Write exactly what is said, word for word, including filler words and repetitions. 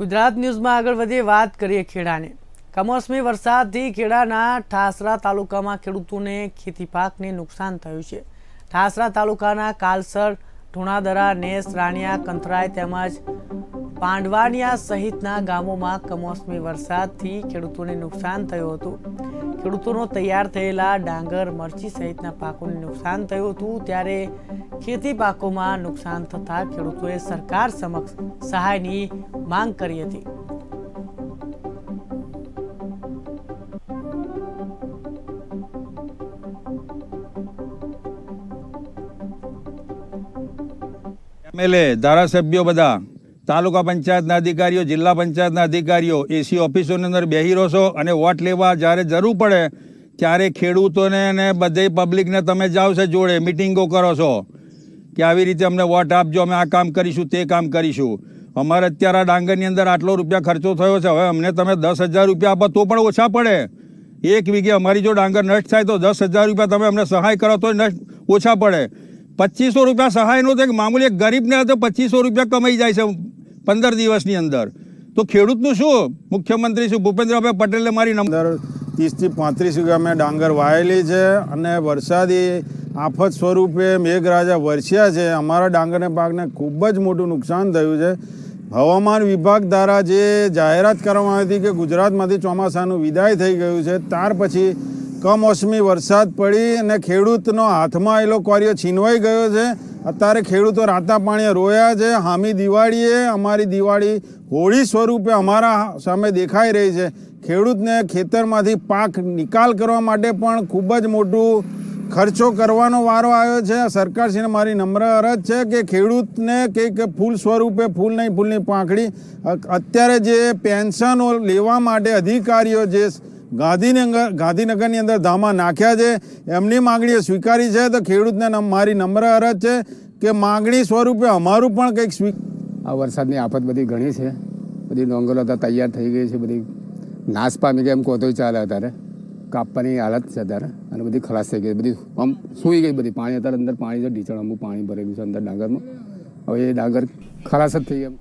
Gujarat news में आगळ वधीए वात करीए खेड़ा ने। कमोसमी वरसादथी खेड़ाना ठासरा तालुकामां खेडूतोने खेती पाकने नुकसान थयुं छे। ठासरा तालुकाना कालसर, ढुणादरा, नेस, राणिया, कंथराय तेमज पांडवानिया सहितना गामोमां कमोसमी वरसादथी खेडूतोने नुकसान थयुं हतुं। खेडूतोनो तैयार थयेला डांगर, मरची सहितना पाकोने नुकसान थयुं हतुं। त्यारे खेती पाकोमां नुकसान थता खेडूतोए सरकार समक्ष सहायनी मांग करी हती। एमएलए, धारासभ्यो, बधा तालुका पंचायतना अधिकारी, जिला पंचायतना अधिकारी एसी ऑफिसोनी अंदर बेही रहो छो अने वोट लेवा ज्यारे जरूर पड़े त्यारे खेडूतोने अने बधे पब्लिकने तमे जाओ छो जोड़े मीटिंगो करो छो के आवी रीते अमने वोट आपजो, अमे आ काम करीशुं, ते काम करीशुं। अमारे अत्यारे डांगरनी अंदर आटलो रुपिया खर्चो थयो छे, हवे अमने तमे दस हज़ार रुपया आपो तो पण ओछा पड़े। एक वीघे अमारी जो डांगर नष्ट थाय तो दस हज़ार रुपया तमे अमने सहाय करो तो नष्ट ओछा पड़े। पच्चीस सौ रुपया सहाय नो तो मामूली एक गरीब ने तो पच्चीस सौ रुपया कमाई जाए छे पंदर दिवसनी अंदर। तो खेडूतनु शू मुख्यमंत्री श्री भूपेन्द्रभाई पटेले मारी नंबर तीस थी पैंतीस गामे डांगर वायेली है अने वरसादी आफत स्वरूपे मेघराजा वर्ष्या है। अमारा डांगरने पाकने खूबज मोटू नुकसान थयुं छे। हवामान विभाग द्वारा जे जाहेरात करवामां आवी हती के गुजरातमांथी चोमासानुं विदाय थई गयुं छे, त्यार पछी कमोसमी वरसाद पड़ी अने खेडूतनो हाथमां एलो कोरियो छीनवाई गयो छे। अत्यारे खेडूतो राता पाणीए रोया छे। हामी दिवाळीए अमारी दिवाळी होळी स्वरूपे अमारा सामे देखाई रही छे। खेडूतने खेतरमांथी पाक निकाल करवा माटे पण खूब ज मोटो खर्चो करवानो वारो आव्यो छे। सरकारश्रीने मारी नम्र अरज छे के खेडूतने के फूल स्वरूपे फूल नहीं फूलनी पांखड़ी अत्यारे जे पेन्शनो लेवा माटे अधिकारीओ जे गांधीनगर गांधीनगर ની અંદર ધામા નાખ્યા છે એમની માંગણીઓ સ્વીકારી છે તો ખેડૂતને મારી નમ્ર અરજ છે કે માંગણી સ્વરૂપે અમારું પણ કંઈક આ વરસાદની આફત બધી ઘણી છે, બધી ડોંગરો તો તૈયાર થઈ ગઈ છે, બધી નાશ પામી ગઈ એમ કોતો ચાલે અત્યારે કાપવાની હાલત છે અત્યારે અને બધી ખલાસ થઈ ગઈ, બધી આમ સૂઈ ગઈ, બધી પાણી અત્યારે અંદર પાણી છે ઢીચણ અમુક પાણી ભરેલું છે અંદર ડાંગરમાં, હવે એ ડાંગર ખલાસ જ થઈ ગઈ।